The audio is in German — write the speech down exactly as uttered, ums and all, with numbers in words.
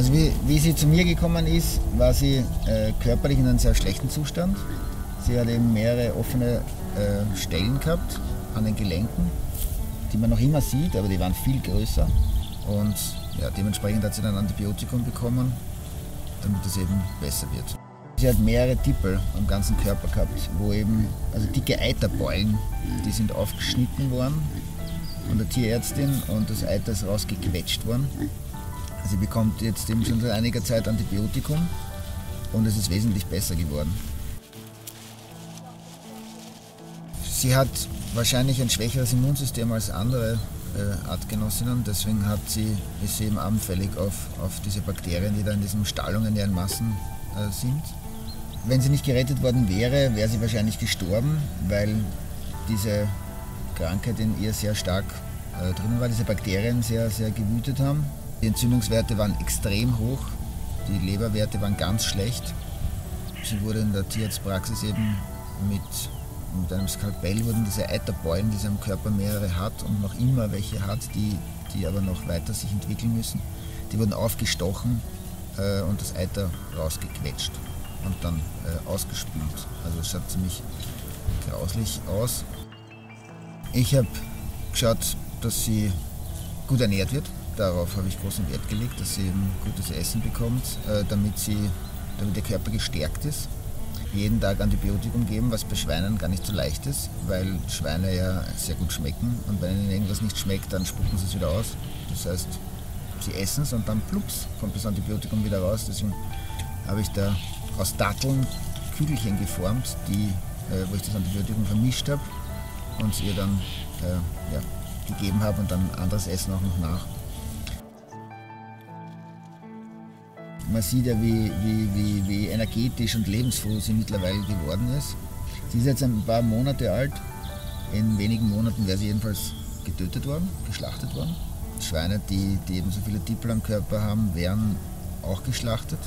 Also wie, wie sie zu mir gekommen ist, war sie äh, körperlich in einem sehr schlechten Zustand. Sie hat eben mehrere offene äh, Stellen gehabt an den Gelenken, die man noch immer sieht, aber die waren viel größer. Und ja, dementsprechend hat sie dann Antibiotikum bekommen, damit es eben besser wird. Sie hat mehrere Tippel am ganzen Körper gehabt, wo eben, also dicke Eiterbeulen, die sind aufgeschnitten worden von der Tierärztin und das Eiter ist rausgequetscht worden. Sie bekommt jetzt eben schon seit einiger Zeit Antibiotikum und es ist wesentlich besser geworden. Sie hat wahrscheinlich ein schwächeres Immunsystem als andere äh, Artgenossinnen, deswegen hat sie, ist sie eben anfällig auf, auf diese Bakterien, die da in diesen Stallungen, deren Massen äh, sind. Wenn sie nicht gerettet worden wäre, wäre sie wahrscheinlich gestorben, weil diese Krankheit in ihr sehr stark äh, drin war, diese Bakterien sehr, sehr gewütet haben. Die Entzündungswerte waren extrem hoch, die Leberwerte waren ganz schlecht. Sie wurde in der Tierarztpraxis eben mit, mit einem Skalpell, wurden diese Eiterbeulen, die sie am Körper mehrere hat und noch immer welche hat, die, die aber noch weiter sich entwickeln müssen, die wurden aufgestochen äh, und das Eiter rausgequetscht und dann äh, ausgespült. Also es sah ziemlich grauslich aus. Ich habe geschaut, dass sie gut ernährt wird. Darauf habe ich großen Wert gelegt, dass sie eben gutes Essen bekommt, damit, sie, damit der Körper gestärkt ist. Jeden Tag Antibiotikum geben, was bei Schweinen gar nicht so leicht ist, weil Schweine ja sehr gut schmecken und wenn ihnen irgendwas nicht schmeckt, dann spucken sie es wieder aus. Das heißt, sie essen es und dann plups, kommt das Antibiotikum wieder raus. Deswegen habe ich da aus Datteln Kügelchen geformt, die, wo ich das Antibiotikum vermischt habe und es ihr dann äh, ja, gegeben habe und dann anderes Essen auch noch nach. Man sieht ja, wie, wie, wie, wie energetisch und lebensfroh sie mittlerweile geworden ist. Sie ist jetzt ein paar Monate alt. In wenigen Monaten wäre sie jedenfalls getötet worden, geschlachtet worden. Schweine, die, die eben so viele Tippel am Körper haben, wären auch geschlachtet.